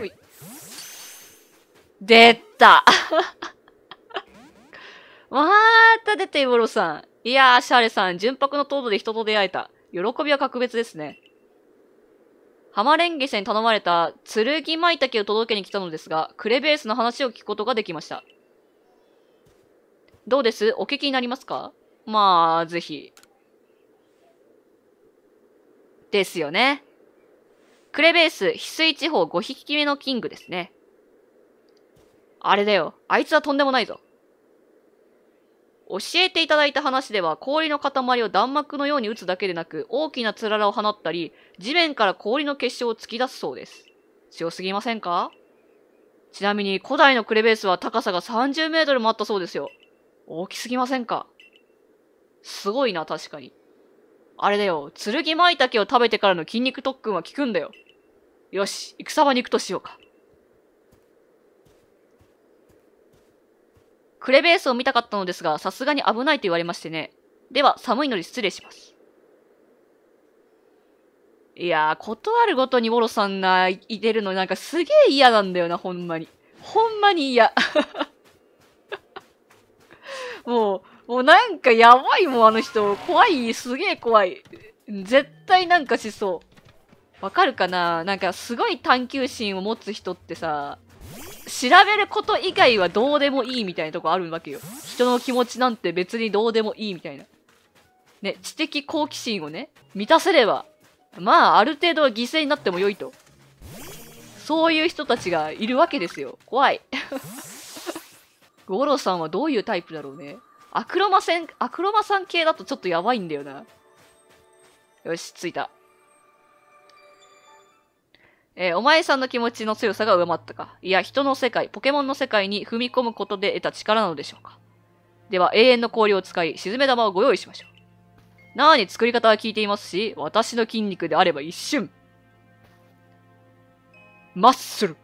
おい。出たまた出て、イボロさん。いやー、シャーレさん、純白の糖度で人と出会えた。喜びは格別ですね。浜レンゲ社に頼まれた、剣舞茸を届けに来たのですが、クレベースの話を聞くことができました。どうです？お聞きになりますか？まあ、ぜひ。ですよね。クレベース、翡翠地方5匹目のキングですね。あれだよ。あいつはとんでもないぞ。教えていただいた話では、氷の塊を弾幕のように打つだけでなく、大きなつららを放ったり、地面から氷の結晶を突き出すそうです。強すぎませんか？ちなみに、古代のクレベースは高さが30メートルもあったそうですよ。大きすぎませんか？すごいな、確かに。あれだよ。剣舞茸を食べてからの筋肉特訓は効くんだよ。よし、戦場に行くとしようか。クレベースを見たかったのですが、さすがに危ないと言われましてね。では、寒いので失礼します。いやー、ことあるごとにウォロさんがいてるのなんかすげえ嫌なんだよな、ほんまに。ほんまに嫌。もうなんかやばいもん、あの人。怖い、すげえ怖い。絶対なんかしそう。わかるかな？なんかすごい探求心を持つ人ってさ、調べること以外はどうでもいいみたいなとこあるわけよ。人の気持ちなんて別にどうでもいいみたいな。ね、知的好奇心をね、満たせれば、まあある程度は犠牲になっても良いと。そういう人たちがいるわけですよ。怖い。ゴロさんはどういうタイプだろうね。アクロマさん系だとちょっとやばいんだよな。よし、着いた。お前さんの気持ちの強さが上回ったか。いや、人の世界、ポケモンの世界に踏み込むことで得た力なのでしょうか。では、永遠の氷を使い、沈め玉をご用意しましょう。なーに作り方は聞いていますし、私の筋肉であれば一瞬。マッスル。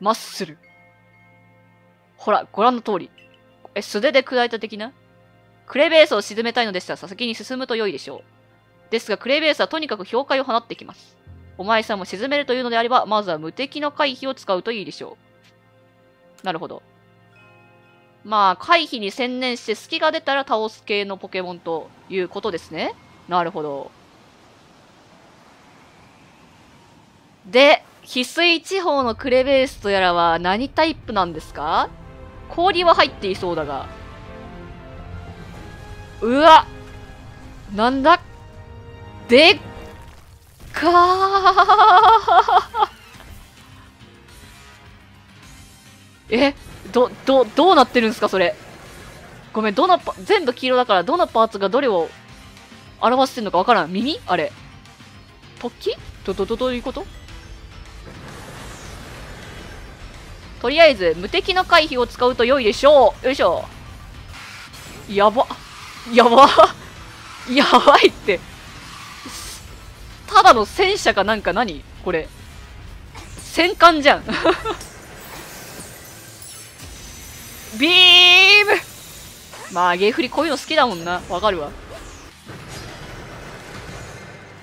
マッスル。ほら、ご覧の通り。素手で砕いた的な？クレベースを沈めたいのでしたら、先に進むと良いでしょう。ですが、クレベースはとにかく氷塊を放ってきます。お前さんも沈めるというのであれば、まずは無敵の回避を使うといいでしょう。なるほど。まあ、回避に専念して隙が出たら倒す系のポケモンということですね。なるほど。で、翡翠地方のクレベースとやらは何タイプなんですか？氷は入っていそうだが。うわ！なんだ？でっかーえ、どうなってるんですか、それ。ごめん、全部黄色だから、どのパーツがどれを表してるのかわからん。耳？あれ。突起？どういうこと？とりあえず、無敵の回避を使うと良いでしょう。よいしょ。やばいって。ただの戦車かなんか何これ。戦艦じゃん。ビーム！まあ、ゲーフリこういうの好きだもんな。わかるわ。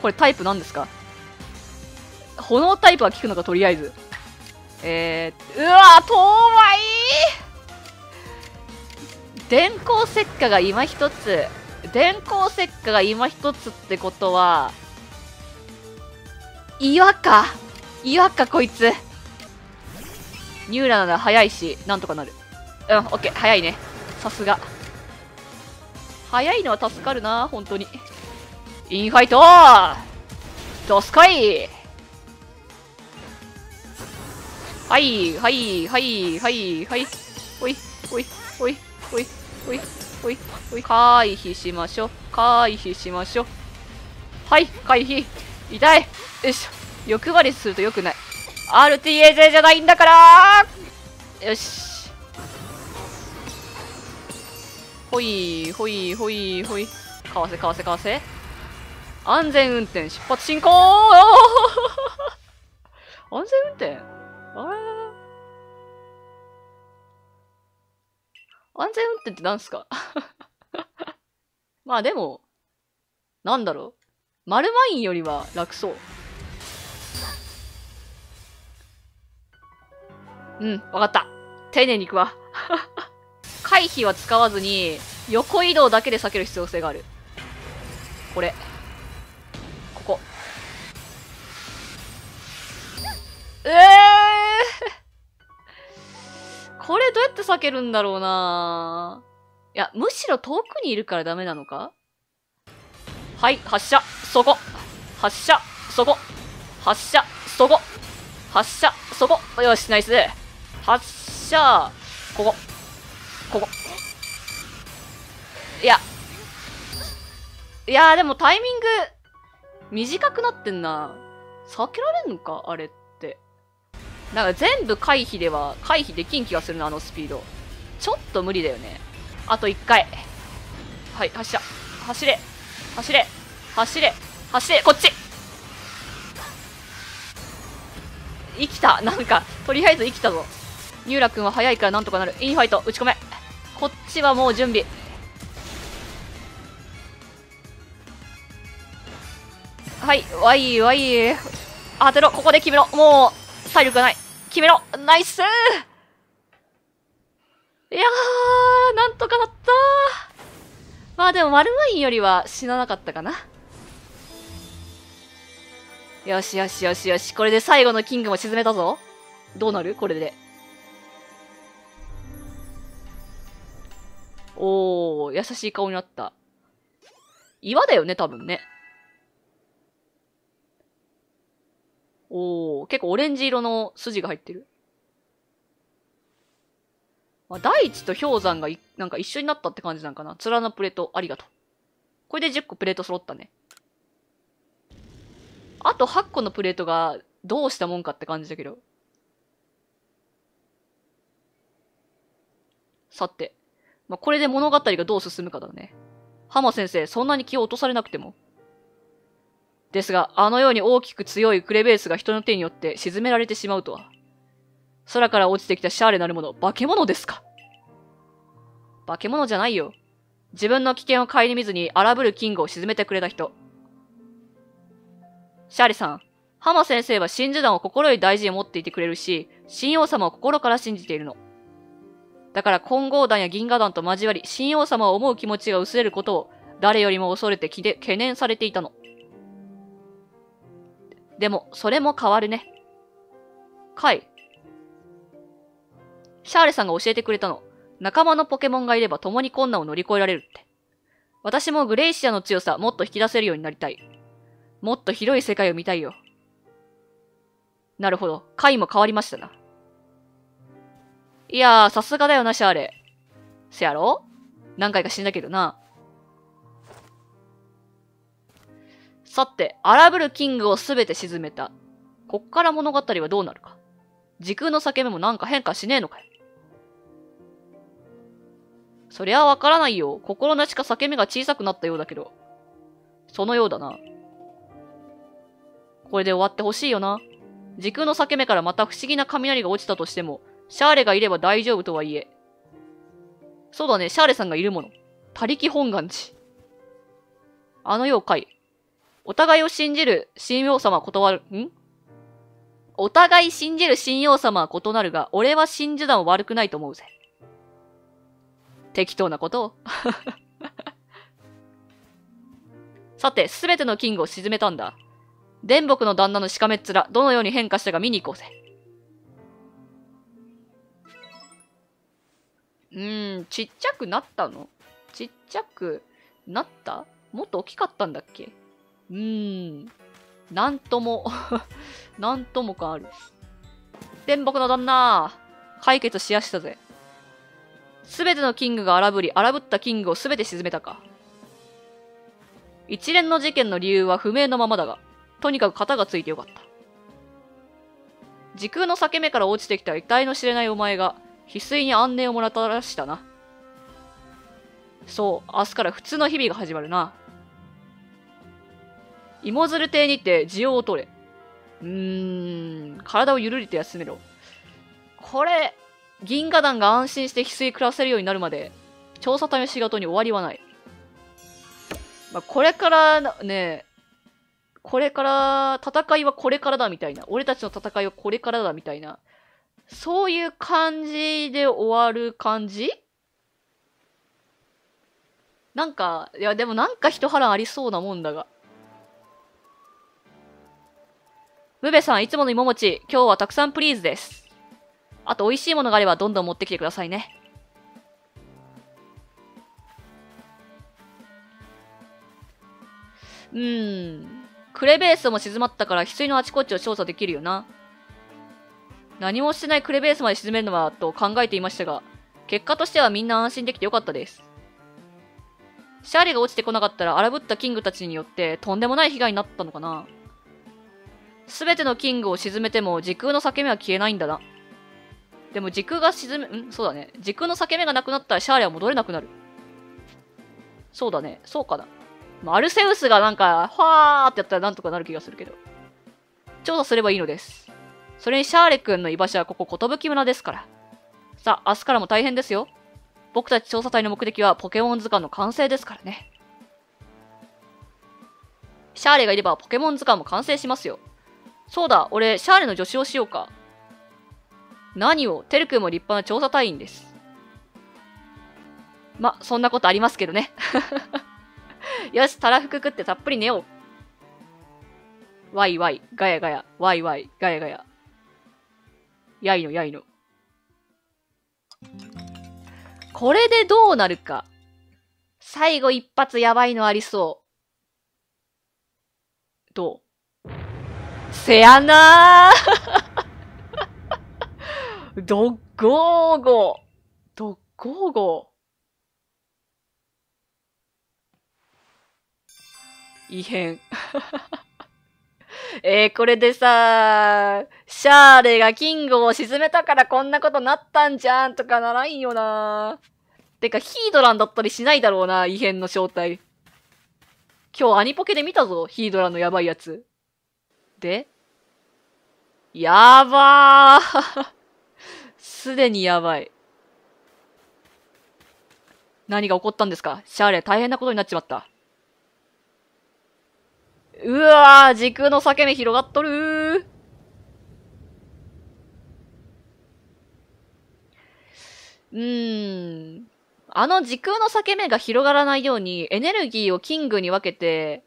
これタイプなんですか？炎タイプは効くのか、とりあえず。うわー、遠い！電光石火が今一つってことは、岩か、こいつ。ニューラなら早いし、なんとかなる。うん、オッケー、早いね。さすが。早いのは助かるな、本当に。インファイトー！ドスコイ！はい。おい。回避しましょう。はい、回避。痛い。よいしょ。欲張りすると良くない。RTA 勢じゃないんだからー！よし。ほい。かわせ。安全運転、出発進行！安全運転？あれ？安全運転って何すか？まあでも、なんだろう。丸マインよりは楽そう。うん、わかった。丁寧に行くわ。回避は使わずに、横移動だけで避ける必要性がある。これ。ここ。これどうやって避けるんだろうな。いや、むしろ遠くにいるからダメなのか。はい、発射、そこ。発射、そこ。発射、そこ。発射、そこ。よし、ナイス。発射、ここ。ここ。いや。いやー、でもタイミング、短くなってんな。避けられんのかあれって。なんか全部回避では、回避できん気がするな、あのスピード。ちょっと無理だよね。あと一回。はい、発射。走れ。走れ。走れ。走れ。こっち。生きた。なんか、とりあえず生きたぞ。ニューラ君は早いからなんとかなる。インファイト。打ち込め。こっちはもう準備。はい。わいわい。当てろ。ここで決めろ。もう、体力がない。決めろ。ナイス。いやー、なんとかなった。まあでも、丸ワインよりは死ななかったかな。よしよしよしよし。これで最後のキングも沈めたぞ。どうなるこれで。おー、優しい顔になった。岩だよね、多分ね。おー、結構オレンジ色の筋が入ってる。まあ、大地と氷山がなんか一緒になったって感じなんかな。面のプレート、ありがとう。これで10個プレート揃ったね。あと8個のプレートがどうしたもんかって感じだけど。さて、まあ、これで物語がどう進むかだね。浜先生、そんなに気を落とされなくても。ですが、あのように大きく強いクレベースが人の手によって沈められてしまうとは。空から落ちてきたシャーレなるもの、化け物ですか。化け物じゃないよ。自分の危険を顧みずに荒ぶるキングを沈めてくれた人。シャーレさん、ハマ先生は真珠団を心より大事に持っていてくれるし、神王様を心から信じているの。だから金剛団や銀河団と交わり、神王様を思う気持ちが薄れることを誰よりも恐れて懸念されていたの。でも、それも変わるね。かい。シャーレさんが教えてくれたの。仲間のポケモンがいれば共に困難を乗り越えられるって。私もグレイシアの強さもっと引き出せるようになりたい。もっと広い世界を見たいよ。なるほど。回も変わりましたな。いやー、さすがだよな、シャーレ。せやろ？何回か死んだけどな。さて、荒ぶるキングをすべて沈めた。こっから物語はどうなるか。時空の裂け目もなんか変化しねえのかよ。そりゃわからないよ。心なしか裂け目が小さくなったようだけど。そのようだな。これで終わってほしいよな。時空の裂け目からまた不思議な雷が落ちたとしても、シャーレがいれば大丈夫とはいえ。そうだね、シャーレさんがいるもの。他力本願寺。あの世をかい。お互いを信じる神王様は断る。お互い信じる信用様は異なるが、俺は真珠団は悪くないと思うぜ。適当なことを。さて、すべてのキングを沈めたんだ。電木の旦那のしかめっ面、どのように変化したか見に行こうぜ。ちっちゃくなったの？ちっちゃくなった？もっと大きかったんだっけ？なんとも、なんとも感ある。電木の旦那、解決しやしたぜ。すべてのキングが荒ぶったキングをすべて沈めたか。一連の事件の理由は不明のままだが、とにかく型がついてよかった。時空の裂け目から落ちてきた遺体の知れないお前が、翡翠に安寧をもらたらしたな。そう、明日から普通の日々が始まるな。芋づる亭にて需要を取れ。体をゆるりと休めろ。これ、銀河団が安心して翡翠暮らせるようになるまで、調査隊の仕事に終わりはない。まあ、これから、ね、戦いはこれからだみたいな。俺たちの戦いはこれからだみたいな。そういう感じで終わる感じなんか、いやでもなんか一波乱ありそうなもんだが。ムベさん、いつもの芋餅、今日はたくさんプリーズです。あと美味しいものがあればどんどん持ってきてくださいね。クレベースも静まったから翡翠のあちこちを調査できるよな。何もしてないクレベースまで沈めるのはと考えていましたが、結果としてはみんな安心できてよかったです。シャーリが落ちてこなかったら荒ぶったキングたちによってとんでもない被害になったのかな。すべてのキングを沈めても時空の裂け目は消えないんだな。でも時空がそうだね。時空の裂け目がなくなったらシャーリは戻れなくなる。そうだね。そうかな。アルセウスがなんか、ファーってやったらなんとかなる気がするけど。調査すればいいのです。それにシャーレ君の居場所はここ、寿村ですから。さあ、明日からも大変ですよ。僕たち調査隊の目的はポケモン図鑑の完成ですからね。シャーレがいればポケモン図鑑も完成しますよ。そうだ、俺、シャーレの助手をしようか。何を、テル君も立派な調査隊員です。ま、そんなことありますけどね。よし、たらふく食ってたっぷり寝よう。わいわい、ガヤガヤ、わいわい、ガヤガヤ。やいのやいの。これでどうなるか。最後一発やばいのありそう。どうせやなーどっごーご。どっごーご。異変これでさ、シャーレがキングを沈めたからこんなことなったんじゃんとかならんよな。てか、ヒードランだったりしないだろうな、異変の正体。今日アニポケで見たぞ、ヒードランのやばいやつ。でやばーすでにやばい。何が起こったんですか、シャーレ大変なことになっちまった。うわぁ、時空の裂け目広がっとるー。あの時空の裂け目が広がらないようにエネルギーをキングに分けて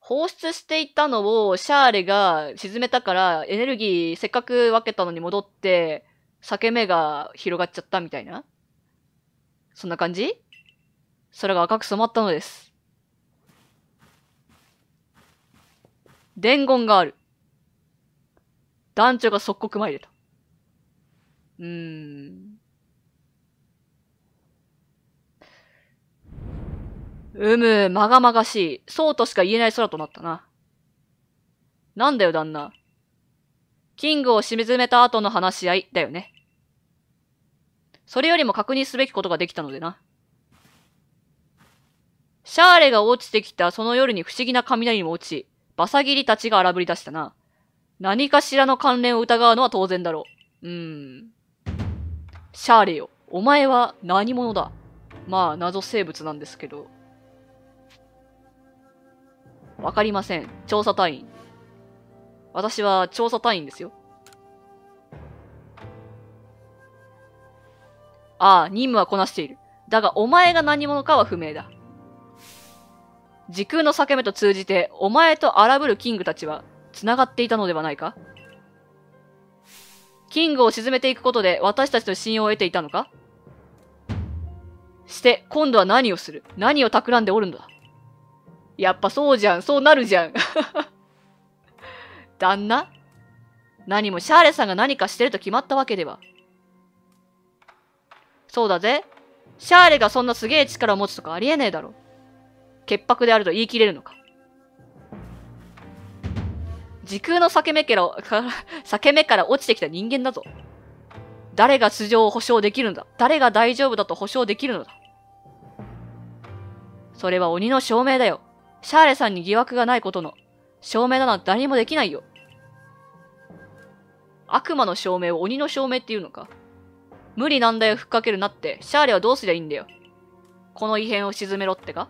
放出していたのをシャーレが沈めたからエネルギーせっかく分けたのに戻って裂け目が広がっちゃったみたいな。そんな感じ？空が赤く染まったのです。伝言がある。団長が即刻参れと。まがまがしい。そうとしか言えない空となったな。なんだよ、旦那。キングを沈めた後の話し合いだよね。それよりも確認すべきことができたのでな。シャーレが落ちてきたその夜に不思議な雷にも落ち、バサギリたちが荒ぶり出したな。何かしらの関連を疑うのは当然だろう。シャーレよ、お前は何者だ？まあ、謎生物なんですけど。わかりません。調査隊員。私は調査隊員ですよ。ああ、任務はこなしている。だが、お前が何者かは不明だ。時空の裂け目と通じて、お前と荒ぶるキングたちは、繋がっていたのではないか？キングを沈めていくことで、私たちの信用を得ていたのか？して、今度は何をする？何を企んでおるんだ？やっぱそうじゃん。そうなるじゃん。旦那？何もシャーレさんが何かしてると決まったわけでは。そうだぜ。シャーレがそんなすげえ力を持つとかありえねえだろ。潔白であると言い切れるのか。時空の裂け目から落ちてきた人間だぞ。誰が素性を保証できるんだ。誰が大丈夫だと保証できるのだ。それは鬼の証明だよ。シャーレさんに疑惑がないことの証明だなんて誰にもできないよ。悪魔の証明を鬼の証明って言うのか。無理難題を吹っかけるなって、シャーレはどうすりゃいいんだよ。この異変を沈めろってか。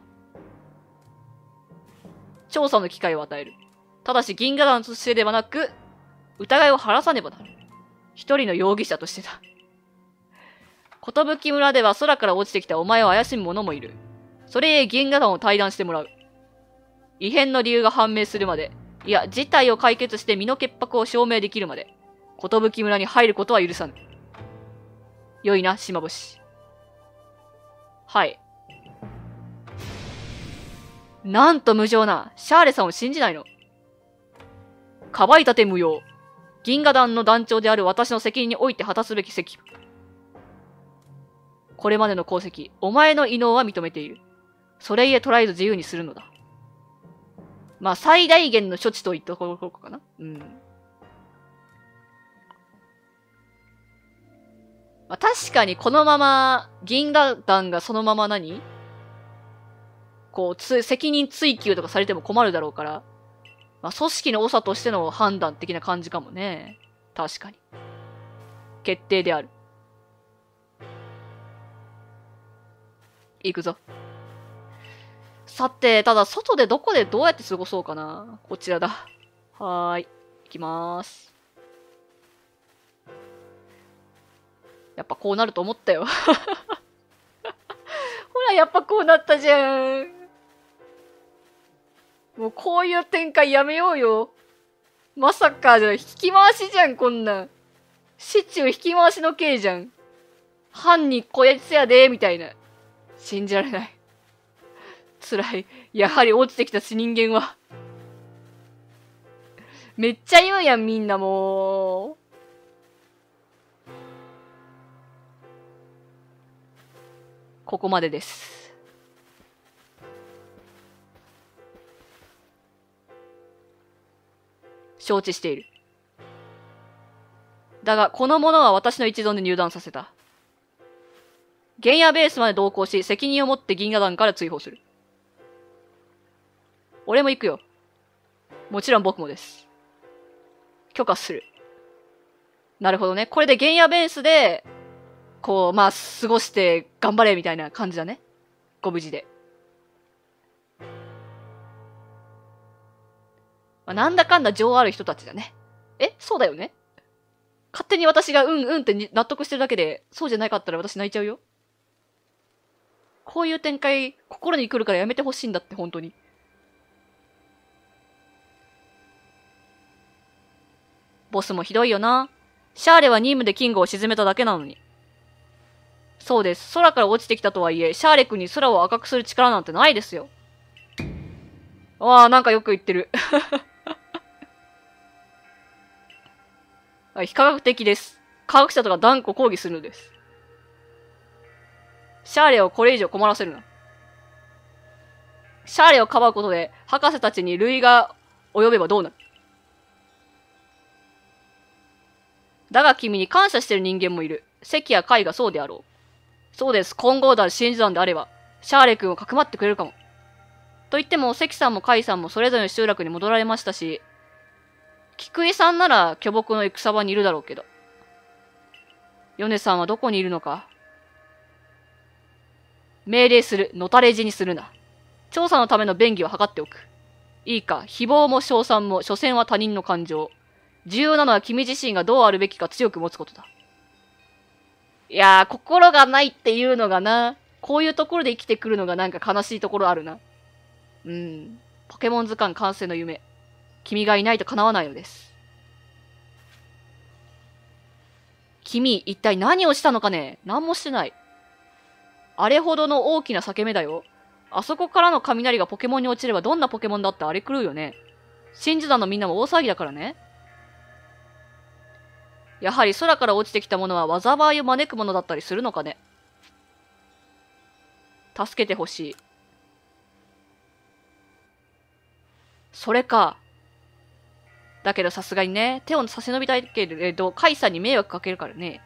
調査の機会を与える。ただし銀河団としてではなく、疑いを晴らさねばなる。一人の容疑者としてだ。寿村では空から落ちてきたお前を怪しむ者もいる。それへ銀河団を退団してもらう。異変の理由が判明するまで、いや、事態を解決して身の潔白を証明できるまで、寿村に入ることは許さぬ。よいな、島星。はい。なんと無情な、シャーレさんを信じないの。かばいたて無用。銀河団の団長である私の責任において果たすべき責務。これまでの功績、お前の異能は認めている。それゆえとりあえず自由にするのだ。まあ、最大限の処置といったところかな。うん。まあ、確かにこのまま、銀河団がそのまま何こう、責任追及とかされても困るだろうから、まあ、組織の長としての判断的な感じかもね。確かに。決定である。行くぞ。さて、ただ、外でどこでどうやって過ごそうかな。こちらだ。はーい。行きまーす。やっぱこうなると思ったよ。ほら、やっぱこうなったじゃん。もうこういう展開やめようよ。まさかじゃん。引き回しじゃん、こんなん。市中引き回しの刑じゃん。犯人こやつやで、みたいな。信じられない。辛い。やはり落ちてきた人間は。めっちゃ言うやん、みんなもう。ここまでです。承知している。だが、この者は私の一存で入団させた。原野ベースまで同行し、責任を持って銀河団から追放する。俺も行くよ。もちろん僕もです。許可する。なるほどね。これで原野ベースで、こう、まあ、過ごして頑張れみたいな感じだね。ご無事で。まあ、なんだかんだ情ある人たちだね。え？そうだよね。勝手に私がうんうんって納得してるだけで、そうじゃなかったら私泣いちゃうよ。こういう展開、心に来るからやめてほしいんだって、本当に。ボスもひどいよな。シャーレは任務でキングを沈めただけなのに。そうです。空から落ちてきたとはいえ、シャーレ君に空を赤くする力なんてないですよ。わあ、なんかよく言ってる。非科学的です。科学者とか断固抗議するのです。シャーレをこれ以上困らせるな。シャーレをかばうことで、博士たちに類が及べばどうなる？だが君に感謝してる人間もいる。関や海がそうであろう。そうです。混合団、真珠団であれば、シャーレ君をかくまってくれるかも。と言っても、関さんも海さんもそれぞれの集落に戻られましたし、菊井さんなら巨木の戦場にいるだろうけど。ヨネさんはどこにいるのか？命令する。のたれ死にするな。調査のための便宜を図っておく。いいか、誹謗も称賛も、所詮は他人の感情。重要なのは君自身がどうあるべきか強く持つことだ。いやー、心がないっていうのがな、こういうところで生きてくるのがなんか悲しいところあるな。うん。ポケモン図鑑完成の夢。君がいないと叶わないのです。君、一体何をしたのかね？何もしてない。あれほどの大きな裂け目だよ。あそこからの雷がポケモンに落ちればどんなポケモンだってあれ狂うよね。真珠団のみんなも大騒ぎだからね。やはり空から落ちてきたものは災いを招くものだったりするのかね。助けてほしい。それか。だけどさすがにね、手を差し伸びたいけれど、カイさんに迷惑かけるからね。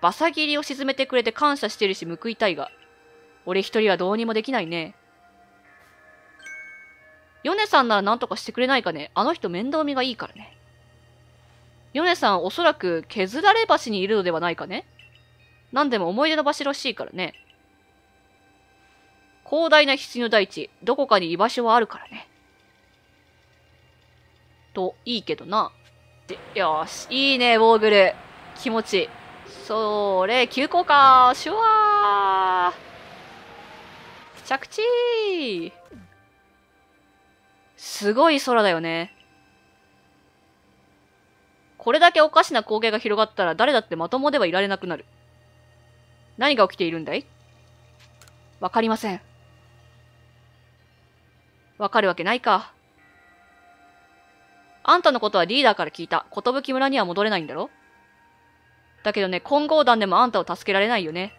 バサ切りを沈めてくれて感謝してるし報いたいが、俺一人はどうにもできないね。ヨネさんなら何とかしてくれないかね。あの人面倒見がいいからね。ヨネさんおそらく削られ橋にいるのではないかね。何でも思い出の橋らしいからね。広大な必要の大地、どこかに居場所はあるからね。と、いいけどな。って、よし、いいね、ウォーグル。気持ちいい。それ、急降下、シュワー。着地。すごい空だよね。これだけおかしな光景が広がったら誰だってまともではいられなくなる。何が起きているんだい？わかりません。わかるわけないか。あんたのことはリーダーから聞いた。寿村には戻れないんだろ？だけどね、混合団でもあんたを助けられないよね。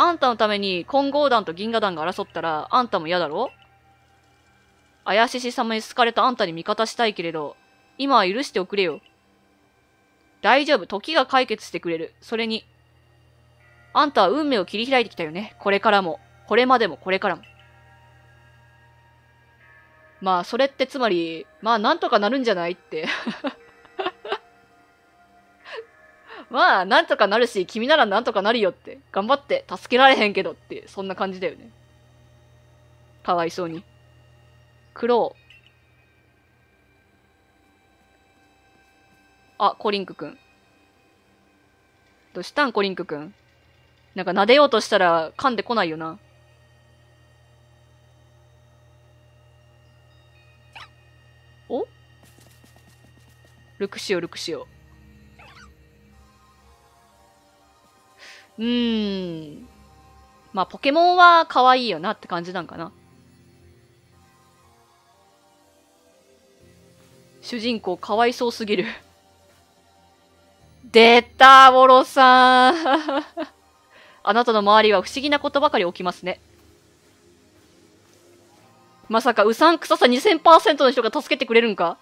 あんたのために混合団と銀河団が争ったらあんたも嫌だろ？怪しさまに好かれたあんたに味方したいけれど、今は許しておくれよ。大丈夫。時が解決してくれる。それに、あんたは運命を切り開いてきたよね。これからも。これまでもこれからも。まあ、それってつまり、まあ、なんとかなるんじゃないって。まあ、なんとかなるし、君ならなんとかなるよって。頑張って。助けられへんけどって。そんな感じだよね。かわいそうに。苦労。あ、コリンクくん。どうしたん、コリンクくん。なんか撫でようとしたら噛んでこないよな。お？ルクシオ、ルクシオ。まあ、ポケモンは可愛いよなって感じなんかな。主人公かわいそうすぎる。出た、ボロさん。あなたの周りは不思議なことばかり起きますね。まさか、うさんくささ 2000% の人が助けてくれるんか？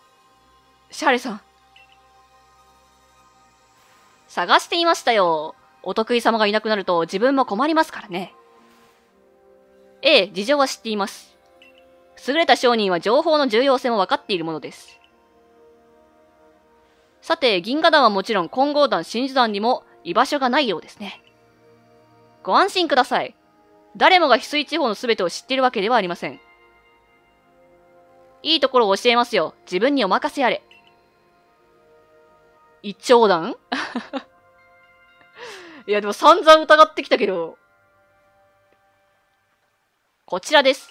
シャーレさん。探していましたよ。お得意様がいなくなると自分も困りますからね。ええ、事情は知っています。優れた商人は情報の重要性も分かっているものです。さて、銀河団はもちろん混合団、真珠団にも居場所がないようですね。ご安心ください。誰もが翡翠地方の全てを知っているわけではありません。いいところを教えますよ。自分にお任せあれ。一丁団いや、でも散々疑ってきたけど。こちらです。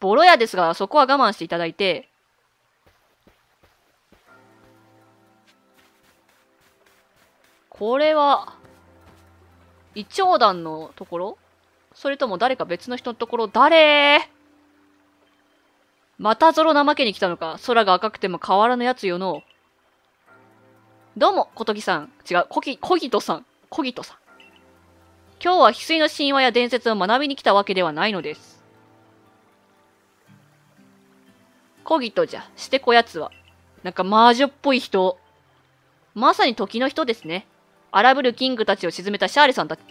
ボロ屋ですが、そこは我慢していただいて、これは、一丁団のところ？それとも誰か別の人のところ？誰？またぞろ怠けに来たのか。空が赤くても変わらぬやつよの。どうも、小トギさん。違う、小ギトさん。小ギトさん。今日は翡翠の神話や伝説を学びに来たわけではないのです。小ギトじゃ。してこやつは。なんか魔女っぽい人。まさに時の人ですね。荒ぶるキングたちを沈めたシャーレさんたち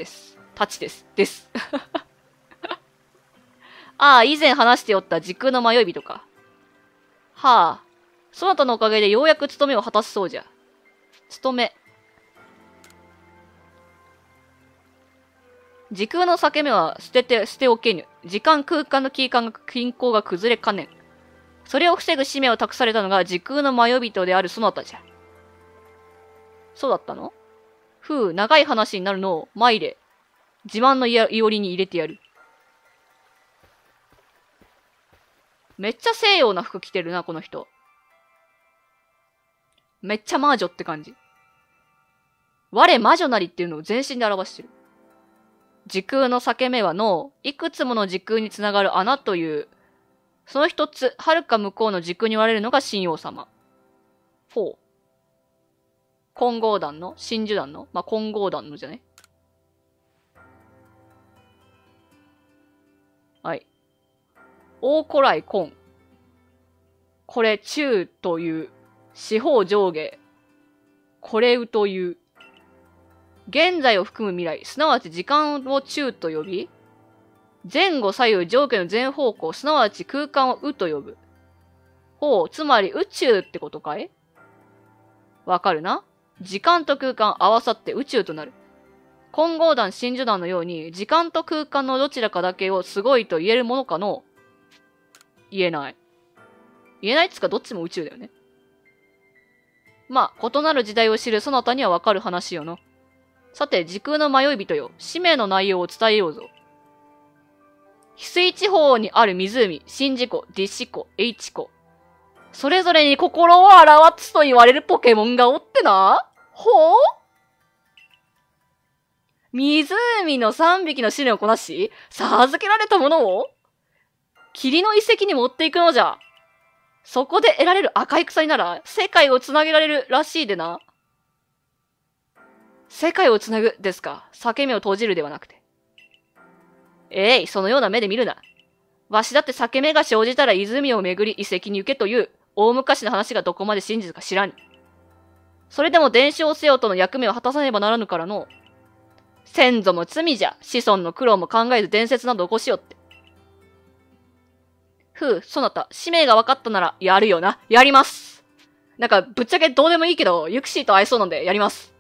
です。ああ、以前話しておった時空の迷い人か。はあ、そなたのおかげでようやく務めを果たすそうじゃ。務め。時空の裂け目は捨ておけぬ。時間空間の均衡が崩れかねん。それを防ぐ使命を託されたのが時空の迷い人であるそなたじゃ。そうだったの？ふう、長い話になるのを、マイレ、自慢のいおりに入れてやる。めっちゃ西洋な服着てるな、この人。めっちゃ魔女って感じ。我魔女なりっていうのを全身で表してる。時空の裂け目はの、いくつもの時空につながる穴という、その一つ、遥か向こうの時空に割れるのが神王様。ほう。混合団の真珠団のまあ、混合団のじゃね。はい。大古来混。これ中という。四方上下。これうという。現在を含む未来、すなわち時間を中と呼び、前後左右上下の全方向、すなわち空間をうと呼ぶ。ほう、つまり宇宙ってことかい？わかるな？時間と空間合わさって宇宙となる。混合団真珠団のように時間と空間のどちらかだけをすごいと言えるものかの？言えない。言えないっつうかどっちも宇宙だよね。まあ、異なる時代を知るそなたにはわかる話よの。さて、時空の迷い人よ。使命の内容を伝えようぞ。翡翠地方にある湖、宍道湖、弟子湖、H湖。それぞれに心を表すと言われるポケモンがおってな。ほう？湖の3匹の試練をこなし、授けられたものを、霧の遺跡に持っていくのじゃ。そこで得られる赤い鎖なら、世界をつなげられるらしいでな。世界をつなぐですか。裂け目を閉じるではなくて。えい、そのような目で見るな。わしだって裂け目が生じたら泉を巡り遺跡に行けという、大昔の話がどこまで真実か知らぬ。それでも伝承せよとの役目を果たさねばならぬからの。先祖も罪じゃ、子孫の苦労も考えず伝説など起こしよって。ふう、そなた、使命が分かったなら、やるよな。やります。なんか、ぶっちゃけどうでもいいけど、ユクシーと会えそうなんで、やります。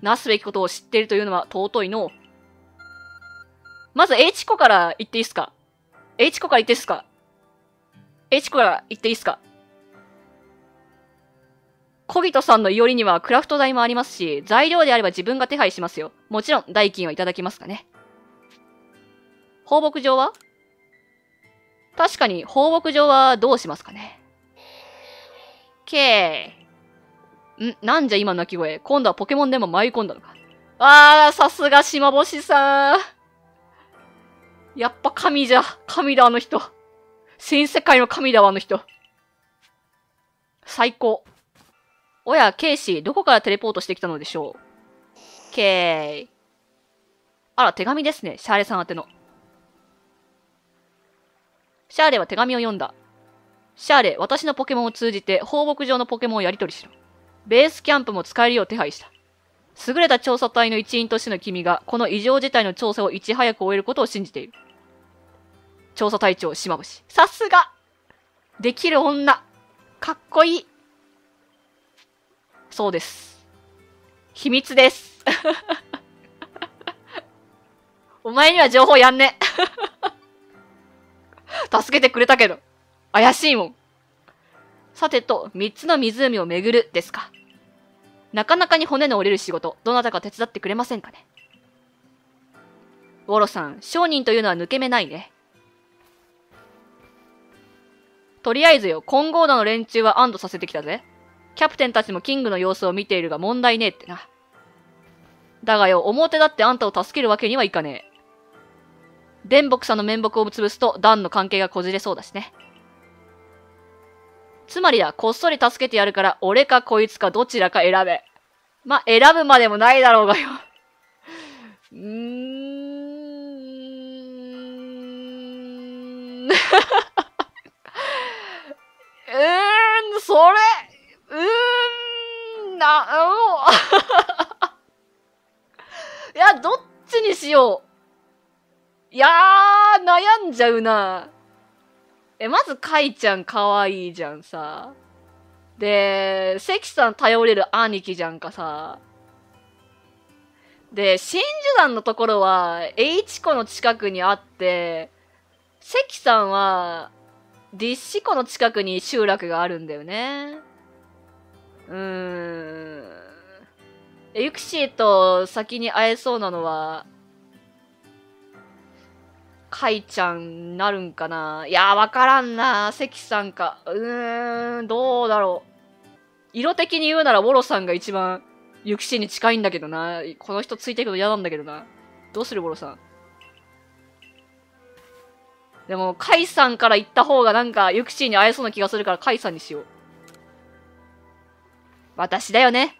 なすべきことを知っているというのは尊いの。まず、H子から言っていいっすか？H子から言っていいっすか？H子から言っていいっすか？小木戸さんのいおりにはクラフト代もありますし、材料であれば自分が手配しますよ。もちろん、代金はいただきますかね。放牧場は？確かに、放牧場はどうしますかね。けー。なんじゃ今の鳴き声。今度はポケモンでも舞い込んだのか。あー、さすが島星さん。やっぱ神じゃ。神だ、あの人。新世界の神だわ、あの人。最高。おや、ケイシー、どこからテレポートしてきたのでしょう。ケイ。あら、手紙ですね。シャーレさん宛ての。シャーレは手紙を読んだ。シャーレ、私のポケモンを通じて放牧場のポケモンをやり取りしろ。ベースキャンプも使えるよう手配した。優れた調査隊の一員としての君が、この異常事態の調査をいち早く終えることを信じている。調査隊長、島星。さすが！できる女。かっこいい。そうです。秘密です。お前には情報やんね。助けてくれたけど、怪しいもん。さてと、3つの湖を巡るですか。なかなかに骨の折れる仕事、どなたか手伝ってくれませんかね。ウォロさん、商人というのは抜け目ないね。とりあえずよ、金剛田の連中は安堵させてきたぜ。キャプテンたちもキングの様子を見ているが問題ねえってな。だがよ、表だってあんたを助けるわけにはいかねえ。電木さんの面目を潰すと、ダンの関係がこじれそうだしね。つまりだ、こっそり助けてやるから、俺かこいつかどちらか選べ。ま、選ぶまでもないだろうがよ。それ、いや、どっちにしよう。いやー、悩んじゃうな。まず、カイちゃん可愛いじゃんさ。で、関さん頼れる兄貴じゃんかさ。で、真珠団のところは、H湖の近くにあって、関さんは、D子湖の近くに集落があるんだよね。ユクシーと先に会えそうなのは、カイちゃんなるんかな。いやー、わからんな。関さんか。どうだろう。色的に言うなら、ウォロさんが一番、ユキシーに近いんだけどな。この人ついていくの嫌なんだけどな。どうする、ウォロさん。でも、カイさんから行った方がなんか、ユキシーに会えそうな気がするから、カイさんにしよう。私だよね。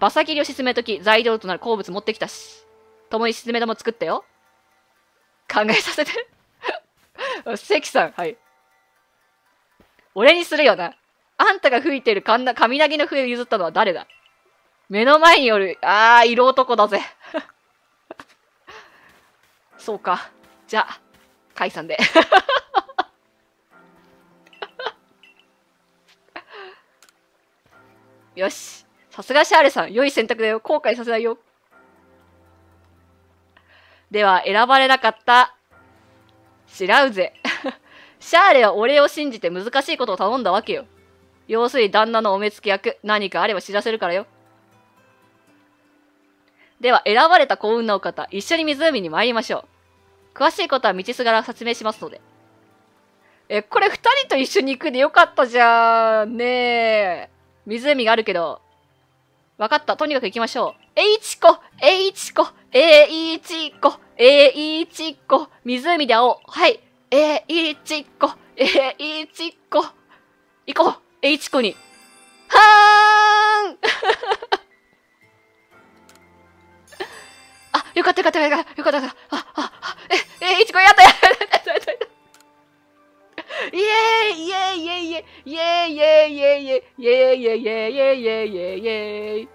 馬先りを沈めとき、材料となる鉱物持ってきたし。共に沈め玉作ったよ。考えさせて。関さん、はい。俺にするよな。あんたが吹いてる雷の笛を譲ったのは誰だ？目の前による、あー、色男だぜ。そうか。じゃあ、解散で。よし。さすがシャーレさん。良い選択だよ。後悔させないよ。では、選ばれなかった知らうぜ。シャーレは俺を信じて難しいことを頼んだわけよ。要するに旦那のお目付け役、何かあれば知らせるからよ。では、選ばれた幸運なお方、一緒に湖に参りましょう。詳しいことは道すがら説明しますので。これ二人と一緒に行くでよかったじゃん。ねえ。湖があるけど。わかった。とにかく行きましょう。えいちこ、湖で会おう。はい。えいちこ。行こう。えいちこに。はーんあ、よかった。えいちこ、やった。イエーイ